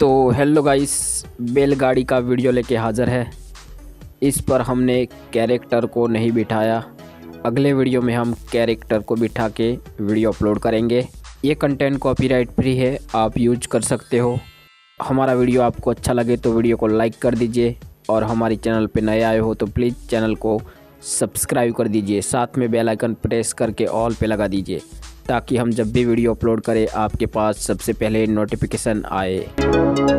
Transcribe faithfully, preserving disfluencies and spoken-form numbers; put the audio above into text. तो hello guys, bell गाड़ी का वीडियो लेके हाज़र है। इस पर हमने कैरेक्टर को नहीं बिठाया। अगले वीडियो में हम कैरेक्टर को बिठा के वीडियो अपलोड करेंगे। ये कंटेंट कॉपीराइट फ्री है, आप यूज कर सकते हो। हमारा वीडियो आपको अच्छा लगे तो वीडियो को लाइक कर दीजिए और हमारे चैनल पे नए आए हो तो प्लीज़ चैनल को सब्सक्राइब कर दीजिए। साथ में बेल आइकन प्रेस करके ऑल पे लगा दीजिए ताकि हम जब भी वीडियो अपलोड करें आपके पास सबसे पहले नोटिफिकेशन आए।